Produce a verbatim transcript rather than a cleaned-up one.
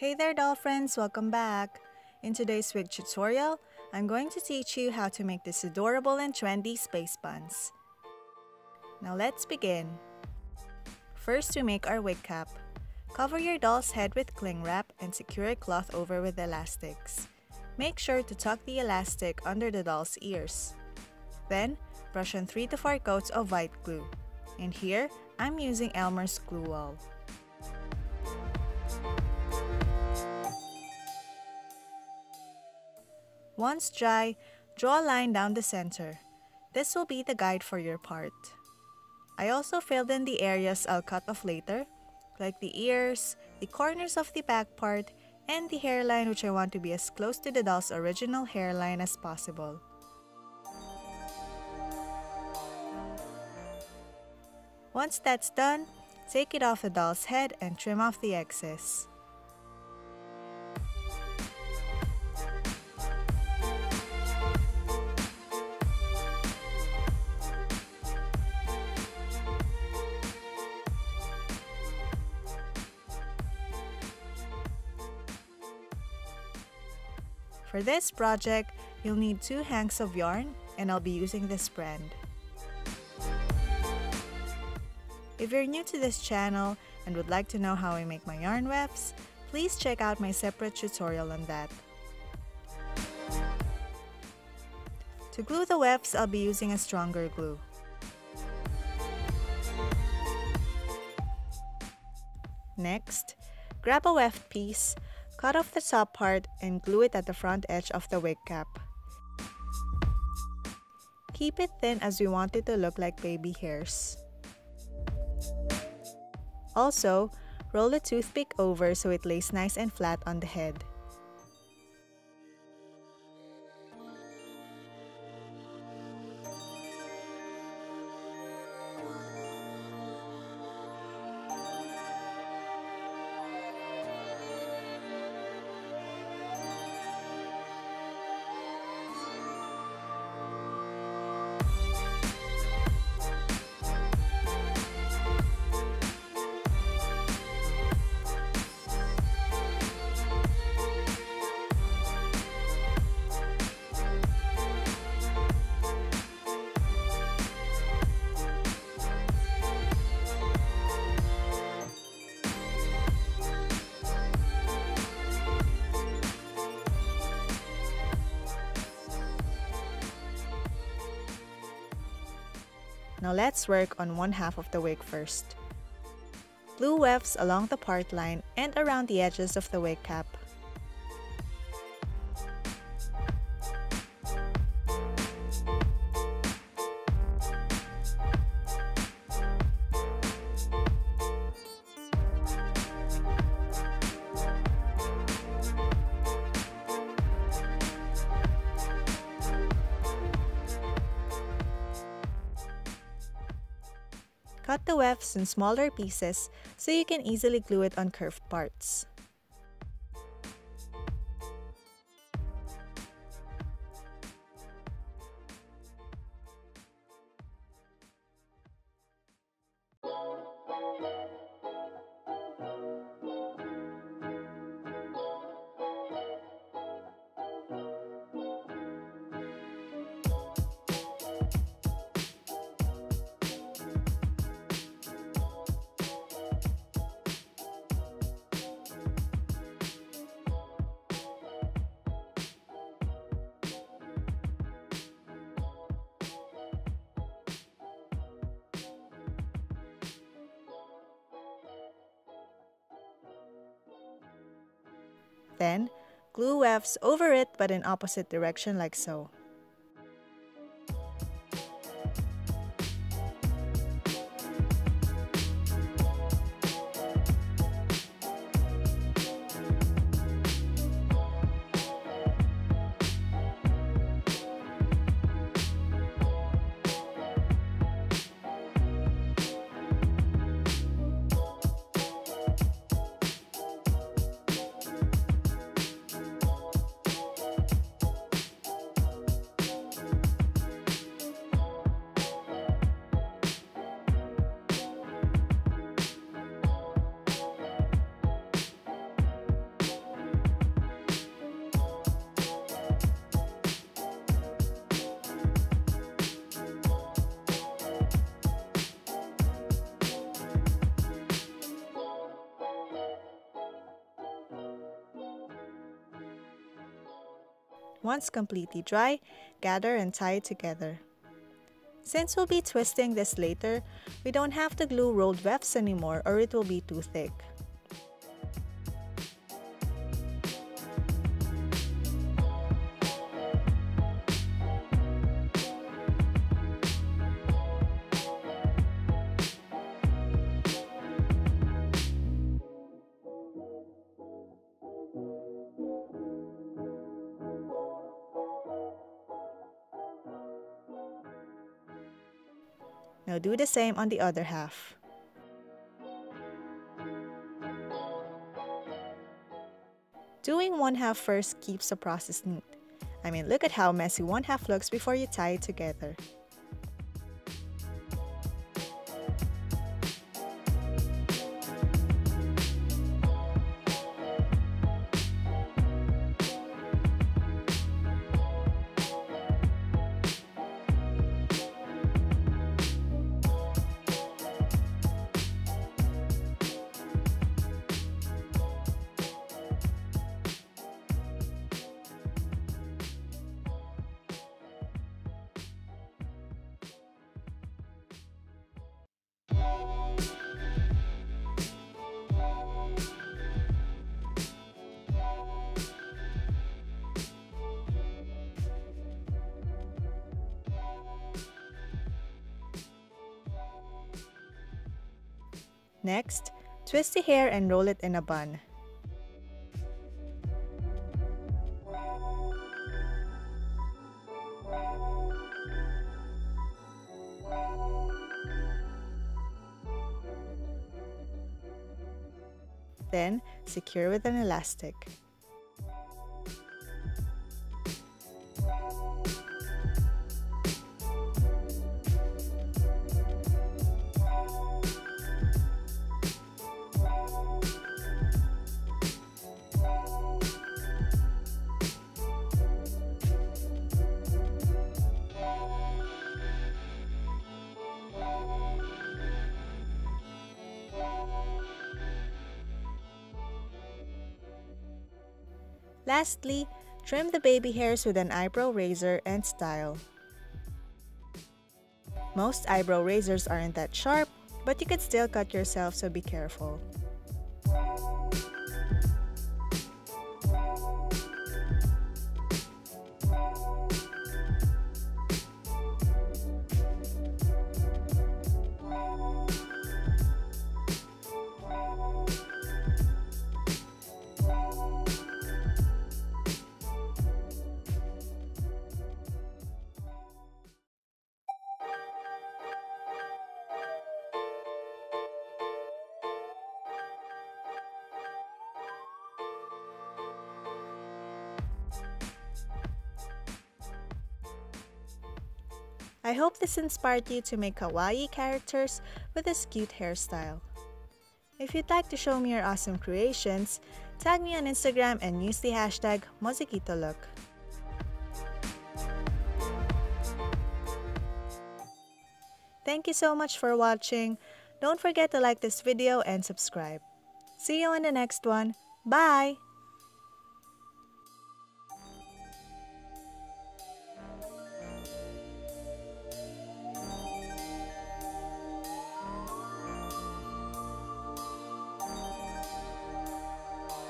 Hey there doll friends, welcome back! In today's wig tutorial, I'm going to teach you how to make this adorable and trendy space buns. Now let's begin. First, we make our wig cap. Cover your doll's head with cling wrap and secure a cloth over with elastics. Make sure to tuck the elastic under the doll's ears. Then, brush on three to four coats of white glue. And here, I'm using Elmer's Glue All. Once dry, draw a line down the center. This will be the guide for your part. I also filled in the areas I'll cut off later, like the ears, the corners of the back part, and the hairline, which I want to be as close to the doll's original hairline as possible. Once that's done, take it off the doll's head and trim off the excess. For this project, you'll need two hanks of yarn, and I'll be using this brand. If you're new to this channel and would like to know how I make my yarn wefts, please check out my separate tutorial on that. To glue the wefts, I'll be using a stronger glue. Next, grab a weft piece, cut off the top part and glue it at the front edge of the wig cap. Keep it thin as we want it to look like baby hairs. Also, roll a toothpick over so it lays nice and flat on the head. Now let's work on one half of the wig first. Glue wefts along the part line and around the edges of the wig cap. Cut the wefts in smaller pieces so you can easily glue it on curved parts. Then, glue wefts over it but in opposite direction like so. Once completely dry, gather and tie it together. Since we'll be twisting this later, we don't have to glue rolled wefts anymore or it will be too thick. Now do the same on the other half. Doing one half first keeps the process neat. I mean, look at how messy one half looks before you tie it together. Next, twist the hair and roll it in a bun. Then, secure with an elastic. Lastly, trim the baby hairs with an eyebrow razor and style. Most eyebrow razors aren't that sharp, but you could still cut yourself, so be careful. I hope this inspired you to make kawaii characters with this cute hairstyle. If you'd like to show me your awesome creations, tag me on Instagram and use the hashtag MoziquitoLook. Thank you so much for watching. Don't forget to like this video and subscribe. See you in the next one. Bye!